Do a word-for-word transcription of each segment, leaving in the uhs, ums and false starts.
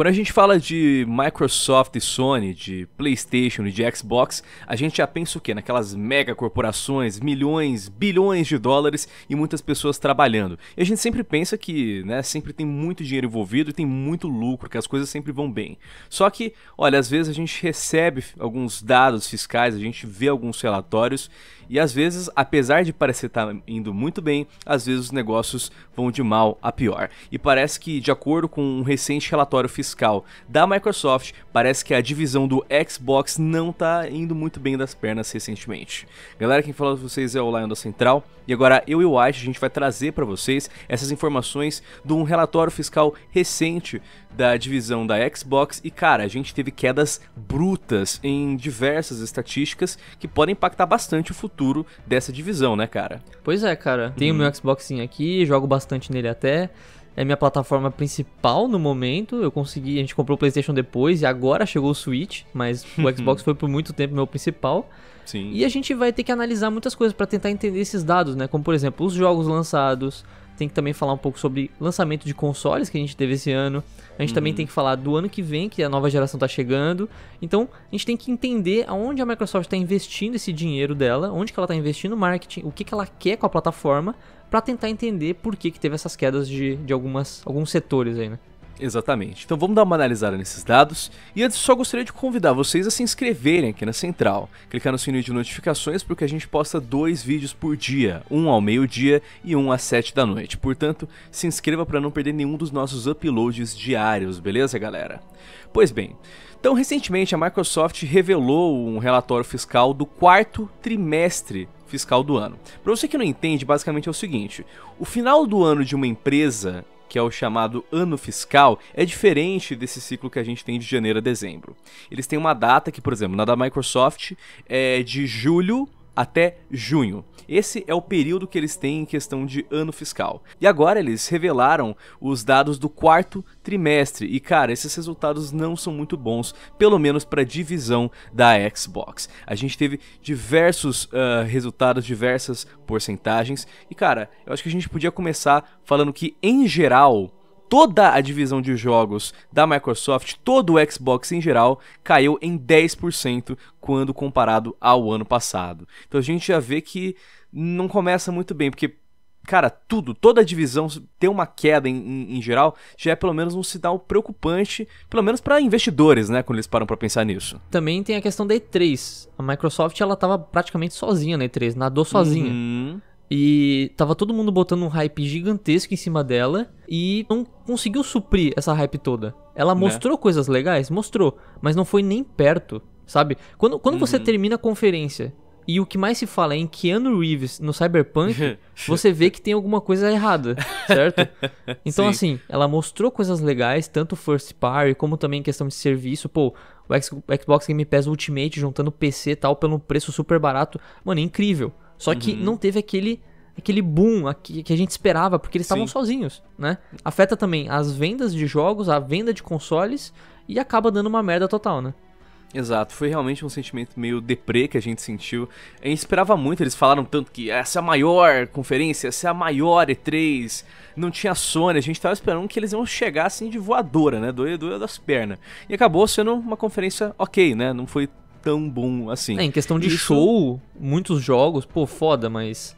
Quando a gente fala de Microsoft e Sony, de Playstation e de Xbox, a gente já pensa o quê? Naquelas mega corporações, milhões, bilhões de dólares e muitas pessoas trabalhando. E a gente sempre pensa que, né, sempre tem muito dinheiro envolvido e tem muito lucro, que as coisas sempre vão bem. Só que, olha, às vezes a gente recebe alguns dados fiscais, a gente vê alguns relatórios e às vezes, apesar de parecer estar indo muito bem, às vezes os negócios vão de mal a pior. E parece que, de acordo com um recente relatório fiscal da Microsoft, parece que a divisão do Xbox não tá indo muito bem das pernas recentemente. Galera, quem fala com vocês é o Lion da Central, e agora eu e o White, a gente vai trazer para vocês essas informações de um relatório fiscal recente da divisão da Xbox, e cara, a gente teve quedas brutas em diversas estatísticas que podem impactar bastante o futuro dessa divisão, né, cara? Pois é, cara. Tenho hum. meu Xboxinho aqui, jogo bastante nele até. É minha plataforma principal no momento. Eu consegui, a gente comprou o PlayStation depois e agora chegou o Switch, mas o Xbox foi por muito tempo meu principal. Sim. E a gente vai ter que analisar muitas coisas para tentar entender esses dados, né? Como por exemplo, os jogos lançados. Tem que também falar um pouco sobre lançamento de consoles que a gente teve esse ano. A gente uhum. também tem que falar do ano que vem, que a nova geração tá chegando. Então, a gente tem que entender aonde a Microsoft está investindo esse dinheiro dela, onde que ela tá investindo no marketing, o que que ela quer com a plataforma, para tentar entender por que que teve essas quedas de, de algumas, alguns setores aí, né? Exatamente. Então vamos dar uma analisada nesses dados. E antes só gostaria de convidar vocês a se inscreverem aqui na Central, clicar no sininho de notificações porque a gente posta dois vídeos por dia, um ao meio-dia e um às sete da noite. Portanto, se inscreva para não perder nenhum dos nossos uploads diários, beleza, galera? Pois bem, então recentemente a Microsoft revelou um relatório fiscal do quarto trimestre fiscal do ano. Para você que não entende, basicamente é o seguinte: o final do ano de uma empresa, que é o chamado ano fiscal, é diferente desse ciclo que a gente tem de janeiro a dezembro. Eles têm uma data que, por exemplo, na da Microsoft é de julho até junho. Esse é o período que eles têm em questão de ano fiscal. E agora eles revelaram os dados do quarto trimestre. E cara, esses resultados não são muito bons, pelo menos para a divisão da Xbox. A gente teve diversos uh, resultados, diversas porcentagens. E cara, eu acho que a gente podia começar falando que, em geral, toda a divisão de jogos da Microsoft, todo o Xbox em geral, caiu em dez por cento quando comparado ao ano passado. Então a gente já vê que não começa muito bem, porque, cara, tudo, toda a divisão ter uma queda em, em, em geral já é pelo menos um sinal preocupante, pelo menos para investidores, né, quando eles param para pensar nisso. Também tem a questão da E três. A Microsoft, ela tava praticamente sozinha na E três, nadou sozinha. Uhum. E tava todo mundo botando um hype gigantesco em cima dela e não conseguiu suprir essa hype toda. Ela mostrou, né, coisas legais? Mostrou, mas não foi nem perto, sabe? Quando, quando uhum. você termina a conferência e o que mais se fala é em Keanu Reeves no Cyberpunk, você vê que tem alguma coisa errada, certo? Então, assim, ela mostrou coisas legais, tanto first party como também em questão de serviço. Pô, o Xbox Game Pass Ultimate juntando P C e tal pelo preço super barato, mano, é incrível. Só que uhum. não teve aquele, aquele boom que a gente esperava, porque eles estavam sozinhos, né? Afeta também as vendas de jogos, a venda de consoles e acaba dando uma merda total, né? Exato, foi realmente um sentimento meio deprê que a gente sentiu. A gente esperava muito, eles falaram tanto que essa é a maior conferência, essa é a maior E três, não tinha Sony, a gente tava esperando que eles iam chegar assim de voadora, né? Doia, doia das pernas. E acabou sendo uma conferência ok, né? Não foi tão bom assim. É, em questão de Isso... show, muitos jogos, pô, foda, mas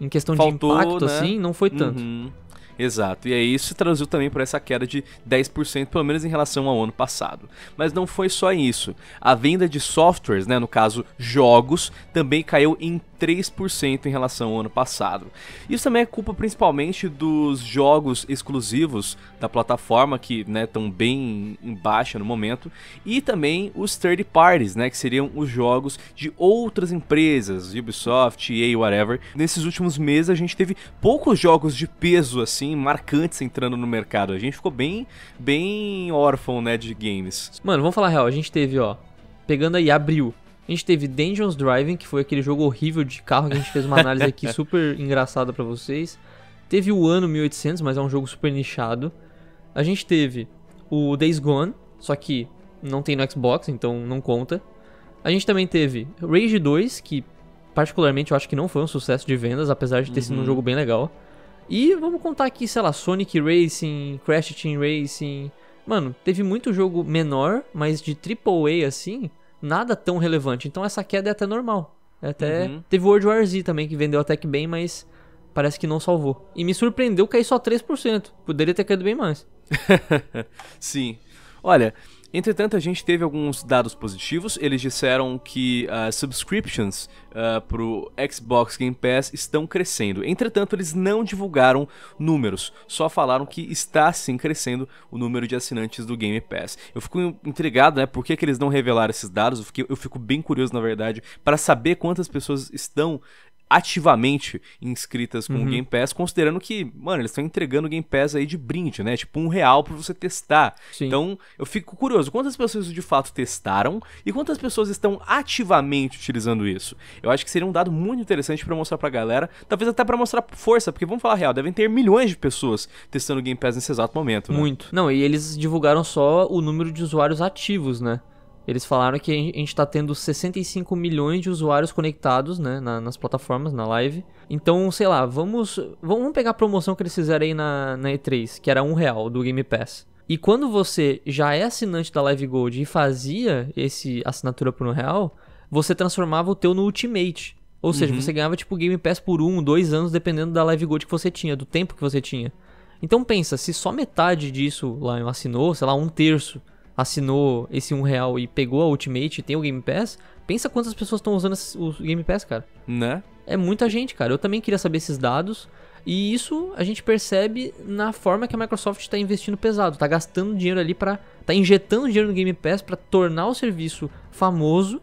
em questão Faltou, de impacto, né? assim, não foi tanto. Uhum. Exato, e aí isso traduziu também por essa queda de dez por cento, pelo menos em relação ao ano passado. Mas não foi só isso. A venda de softwares, né, no caso jogos, também caiu em três por cento em relação ao ano passado. Isso também é culpa principalmente dos jogos exclusivos da plataforma, que estão, né, bem em baixa no momento, e também os third parties, né, que seriam os jogos de outras empresas, Ubisoft, E A, whatever. Nesses últimos meses a gente teve poucos jogos de peso assim, marcantes entrando no mercado. A gente ficou bem, bem órfão, né, de games. Mano, vamos falar real, a gente teve, ó, pegando aí abril, a gente teve Dangerous Driving, que foi aquele jogo horrível de carro que a gente fez uma análise aqui super engraçada pra vocês. Teve o Anno mil e oitocentos, mas é um jogo super nichado. A gente teve o Days Gone, só que não tem no Xbox, então não conta. A gente também teve Rage dois, que particularmente eu acho que não foi um sucesso de vendas, apesar de ter uhum. sido um jogo bem legal. E vamos contar aqui, sei lá, Sonic Racing, Crash Team Racing, mano, teve muito jogo menor, mas de triple A assim, nada tão relevante. Então essa queda é até normal. É até... Uhum. Teve World War Z também, que vendeu até que bem, mas parece que não salvou. E me surpreendeu cair só três por cento. Poderia ter caído bem mais. Sim. Olha, entretanto a gente teve alguns dados positivos. Eles disseram que uh, subscriptions uh, pro Xbox Game Pass estão crescendo. Entretanto, eles não divulgaram números, só falaram que está sim crescendo o número de assinantes do Game Pass. Eu fico intrigado, né, por que, que eles não revelaram esses dados. Eu, fiquei, eu fico bem curioso, na verdade, para saber quantas pessoas estão ativamente inscritas com uhum. o Game Pass, considerando que, mano, eles estão entregando o Game Pass aí de brinde, né? Tipo, um real pra você testar. Sim. Então, eu fico curioso, quantas pessoas de fato testaram e quantas pessoas estão ativamente utilizando isso? Eu acho que seria um dado muito interessante pra mostrar pra galera, talvez até pra mostrar força, porque vamos falar real, devem ter milhões de pessoas testando o Game Pass nesse exato momento, né? Muito. Não, e eles divulgaram só o número de usuários ativos, né? Eles falaram que a gente tá tendo sessenta e cinco milhões de usuários conectados, né, na, nas plataformas, na live. Então, sei lá, vamos, vamos pegar a promoção que eles fizeram aí na, na E três, que era um real do Game Pass. E quando você já é assinante da Live Gold e fazia esse assinatura por um real, você transformava o teu no Ultimate. Ou seja, uhum. você ganhava tipo Game Pass por um, dois anos, dependendo da Live Gold que você tinha, do tempo que você tinha. Então pensa, se só metade disso lá assinou, sei lá, um terço assinou esse um real e pegou a Ultimate e tem o Game Pass, pensa quantas pessoas estão usando o Game Pass, cara. Né? É muita gente, cara. Eu também queria saber esses dados. E isso a gente percebe na forma que a Microsoft está investindo pesado. Tá gastando dinheiro ali pra... Tá injetando dinheiro no Game Pass pra tornar o serviço famoso,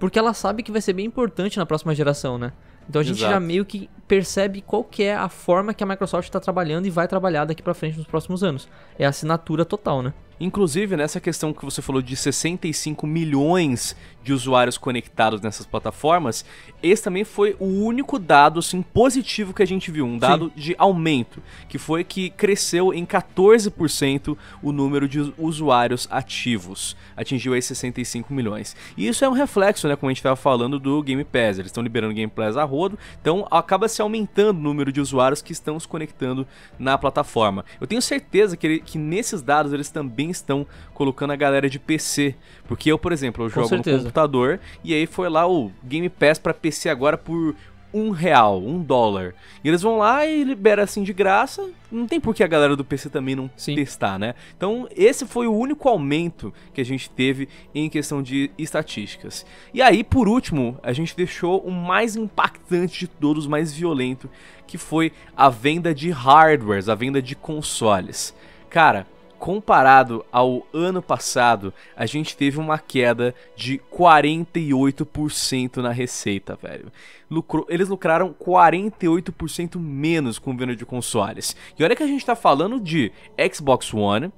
porque ela sabe que vai ser bem importante na próxima geração, né? Então a gente Exato. Já meio que percebe qual que é a forma que a Microsoft está trabalhando e vai trabalhar daqui pra frente nos próximos anos. É a assinatura total, né? Inclusive, nessa questão que você falou de sessenta e cinco milhões de usuários conectados nessas plataformas, esse também foi o único dado assim, positivo que a gente viu, um dado Sim. de aumento, que foi que cresceu em quatorze por cento o número de usuários ativos, atingiu aí sessenta e cinco milhões. E isso é um reflexo, né, como a gente estava falando do Game Pass, eles estão liberando o Game Pass a rodo, então acaba se aumentando o número de usuários que estão se conectando na plataforma. Eu tenho certeza que, ele, que nesses dados eles também estão colocando a galera de P C, porque eu, por exemplo, eu jogo no computador e aí foi lá o Game Pass para P C agora por um real, um dólar, e eles vão lá e liberam assim de graça, não tem por que a galera do P C também não Sim. testar, né? Então esse foi o único aumento que a gente teve em questão de estatísticas. E aí, por último, a gente deixou o mais impactante de todos, o mais violento, que foi a venda de hardwares, a venda de consoles. Cara, comparado ao ano passado, a gente teve uma queda de quarenta e oito por cento na receita, velho. Lucrou, eles lucraram quarenta e oito por cento menos com venda de consoles. E olha que a gente tá falando de Xbox One,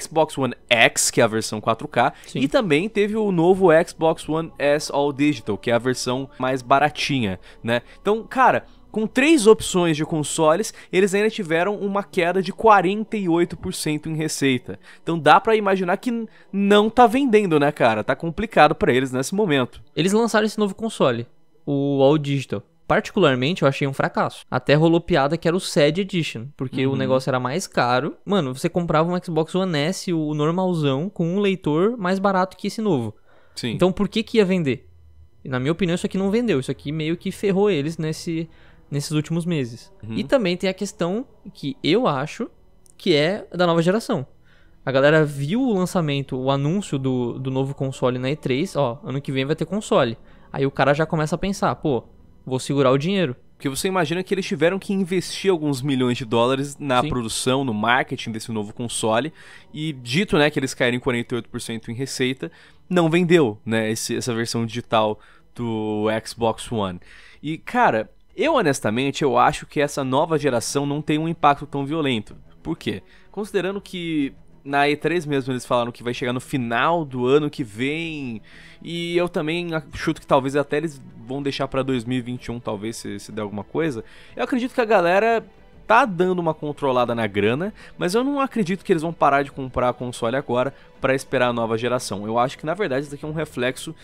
Xbox One X, que é a versão quatro K, Sim. e também teve o novo Xbox One S All Digital, que é a versão mais baratinha, né? Então, cara, com três opções de consoles, eles ainda tiveram uma queda de quarenta e oito por cento em receita. Então dá pra imaginar que não tá vendendo, né, cara? Tá complicado pra eles nesse momento. Eles lançaram esse novo console, o All Digital. Particularmente, eu achei um fracasso. Até rolou piada que era o Sad Edition, porque uhum. o negócio era mais caro. Mano, você comprava um Xbox One S, o normalzão, com um leitor mais barato que esse novo. Sim. Então por que que ia vender? Na minha opinião, isso aqui não vendeu. Isso aqui meio que ferrou eles nesse... nesses últimos meses. Uhum. E também tem a questão que eu acho que é da nova geração. A galera viu o lançamento, o anúncio do, do novo console na E três, ó, ano que vem vai ter console. Aí o cara já começa a pensar, pô, vou segurar o dinheiro. Porque você imagina que eles tiveram que investir alguns milhões de dólares na Sim. produção, no marketing desse novo console, e dito, né, que eles caíram em quarenta e oito por cento em receita, não vendeu, né, esse, essa versão digital do Xbox One. E, cara, eu, honestamente, eu acho que essa nova geração não tem um impacto tão violento. Por quê? Considerando que na E três mesmo eles falaram que vai chegar no final do ano que vem, e eu também chuto que talvez até eles vão deixar pra dois mil e vinte e um, talvez, se, se der alguma coisa. Eu acredito que a galera tá dando uma controlada na grana, mas eu não acredito que eles vão parar de comprar console agora pra esperar a nova geração. Eu acho que, na verdade, isso daqui é um reflexo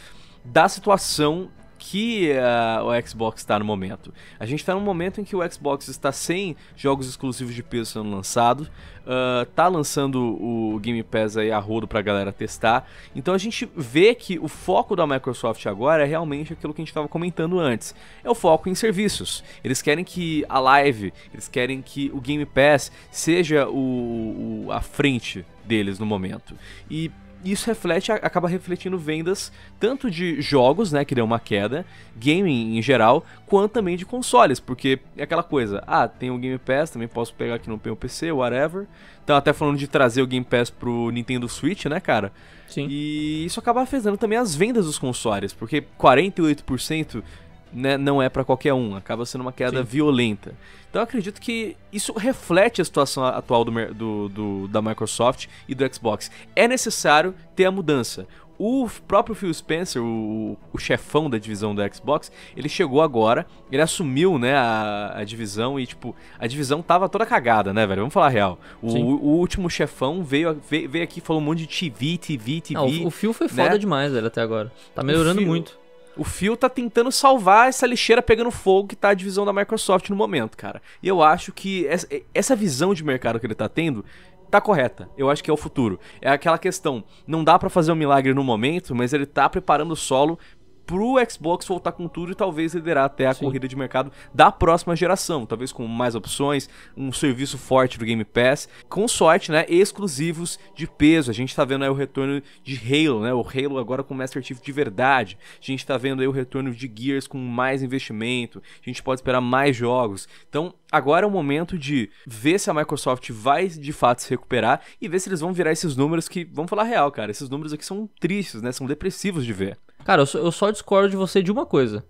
da situação que uh, o Xbox está no momento. A gente está num momento em que o Xbox está sem jogos exclusivos de peso sendo lançados, uh, tá lançando o Game Pass aí a rodo para a galera testar. Então a gente vê que o foco da Microsoft agora é realmente aquilo que a gente estava comentando antes. É o foco em serviços. Eles querem que a Live, eles querem que o Game Pass seja o, o, a frente deles no momento. E isso reflete, acaba refletindo vendas tanto de jogos, né, que deu uma queda, gaming em geral, quanto também de consoles, porque é aquela coisa, ah, tem o Game Pass, também posso pegar aqui no meu P C, whatever. Então até falando de trazer o Game Pass pro Nintendo Switch, né, cara? Sim. E isso acaba afetando também as vendas dos consoles, porque quarenta e oito por cento, né, não é pra qualquer um, acaba sendo uma queda, sim, violenta. Então eu acredito que isso reflete a situação atual do, do, do, da Microsoft e do Xbox. É necessário ter a mudança. O próprio Phil Spencer, o, o chefão da divisão do Xbox, ele chegou agora, ele assumiu, né, a, a divisão e, tipo, a divisão tava toda cagada, né, velho? Vamos falar a real. O, o, o último chefão veio, veio, veio aqui e falou um monte de T V, T V, T V. Não, o, o Phil foi foda, né, demais, velho, até agora. Tá melhorando Phil... muito. O Phil tá tentando salvar essa lixeira pegando fogo que tá a divisão da Microsoft no momento, cara. E eu acho que essa visão de mercado que ele tá tendo tá correta. Eu acho que é o futuro. É aquela questão, não dá pra fazer um milagre no momento, mas ele tá preparando o solo pro Xbox voltar com tudo e talvez liderar até a, sim, corrida de mercado da próxima geração, talvez com mais opções, um serviço forte do Game Pass, com sorte, né, exclusivos de peso. A gente tá vendo aí o retorno de Halo, né, o Halo agora com Master Chief de verdade, a gente tá vendo aí o retorno de Gears com mais investimento, a gente pode esperar mais jogos. Então agora é o momento de ver se a Microsoft vai de fato se recuperar e ver se eles vão virar esses números que, vamos falar real, cara, esses números aqui são tristes, né, são depressivos de ver. Cara, eu só, eu só discordo de você de uma coisa,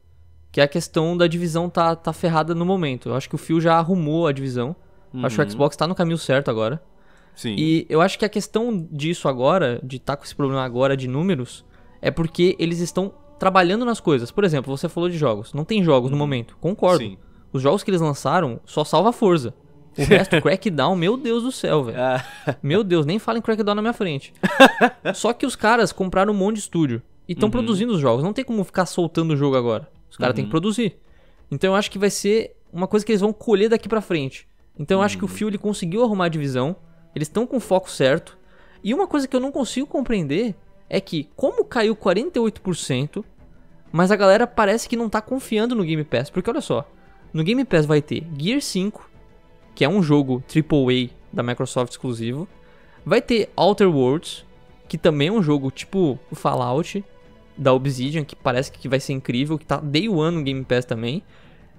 que é a questão da divisão tá, tá ferrada no momento. Eu acho que o Phil já arrumou a divisão, uhum. Acho que o Xbox tá no caminho certo agora. Sim. E eu acho que a questão disso agora, de estar tá com esse problema agora de números, é porque eles estão trabalhando nas coisas. Por exemplo, você falou de jogos, não tem jogos, uhum, no momento, concordo. Sim. Os jogos que eles lançaram só salva Forza. O resto, Crackdown, meu Deus do céu, velho. Meu Deus, nem fala em Crackdown na minha frente. Só que os caras compraram um monte de estúdio e estão, uhum, produzindo os jogos. Não tem como ficar soltando o jogo agora. Os caras, uhum, têm que produzir. Então eu acho que vai ser uma coisa que eles vão colher daqui pra frente. Então eu, uhum, acho que o Phil, ele conseguiu arrumar a divisão. Eles estão com o foco certo. E uma coisa que eu não consigo compreender é que, como caiu quarenta e oito por cento, mas a galera parece que não tá confiando no Game Pass. Porque olha só, no Game Pass vai ter Gear cinco, que é um jogo triplo A da Microsoft exclusivo. Vai ter Outer Worlds, que também é um jogo tipo Fallout da Obsidian, que parece que vai ser incrível, que tá Day One no Game Pass também.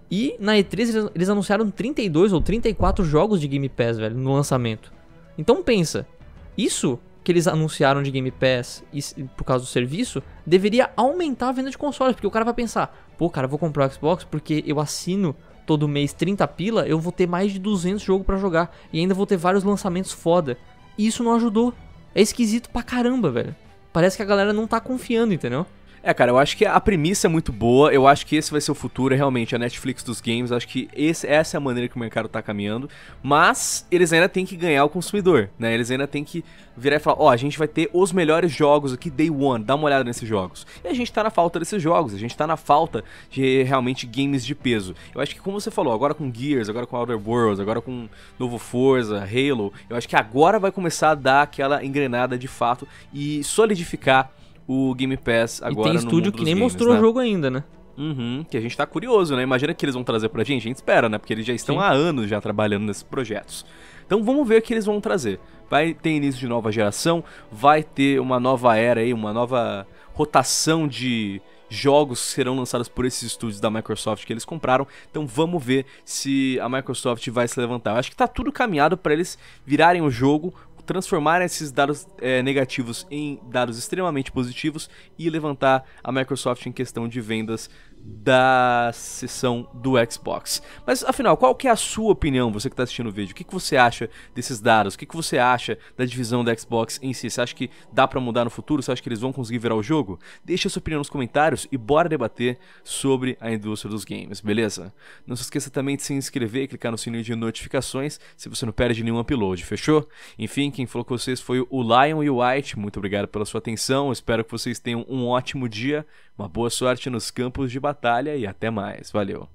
E na E três eles anunciaram trinta e dois ou trinta e quatro jogos de Game Pass, velho, no lançamento. Então pensa, isso que eles anunciaram de Game Pass e, por causa do serviço, deveria aumentar a venda de consoles, porque o cara vai pensar, pô, cara, eu vou comprar o Xbox porque eu assino todo mês trinta pila, eu vou ter mais de duzentos jogos pra jogar e ainda vou ter vários lançamentos foda. E isso não ajudou. É esquisito pra caramba, velho. Parece que a galera não tá confiando, entendeu? É, cara, eu acho que a premissa é muito boa. Eu acho que esse vai ser o futuro, realmente, a Netflix dos games. Acho que esse, essa é a maneira que o mercado tá caminhando. Mas eles ainda têm que ganhar o consumidor, né? Eles ainda têm que virar e falar, ó, oh, a gente vai ter os melhores jogos aqui, Day One, dá uma olhada nesses jogos. E a gente tá na falta desses jogos, a gente tá na falta de realmente games de peso. Eu acho que, como você falou, agora com Gears, agora com Outer Worlds, agora com novo Forza, Halo, eu acho que agora vai começar a dar aquela engrenada de fato e solidificar o Game Pass agora. E tem estúdio que nem mostrou o jogo ainda, né? Uhum, que a gente tá curioso, né? Imagina que eles vão trazer pra gente, a gente espera, né? Porque eles já estão, sim, há anos já trabalhando nesses projetos. Então vamos ver o que eles vão trazer. Vai ter início de nova geração, vai ter uma nova era aí, uma nova rotação de jogos que serão lançados por esses estúdios da Microsoft que eles compraram. Então vamos ver se a Microsoft vai se levantar. Eu acho que tá tudo caminhado pra eles virarem o jogo, transformar esses dados é, negativos em dados extremamente positivos e levantar a Microsoft em questão de vendas da seção do Xbox. Mas afinal, qual que é a sua opinião, você que está assistindo o vídeo? O que, que você acha desses dados? O que, que você acha da divisão do Xbox em si? Você acha que dá para mudar no futuro? Você acha que eles vão conseguir virar o jogo? Deixa a sua opinião nos comentários e bora debater sobre a indústria dos games, beleza? Não se esqueça também de se inscrever e clicar no sininho de notificações se você não perde nenhum upload, fechou? Enfim, quem falou com vocês foi o Lion e o White. Muito obrigado pela sua atenção, espero que vocês tenham um ótimo dia. Uma boa sorte nos campos de batalha e até mais. Valeu!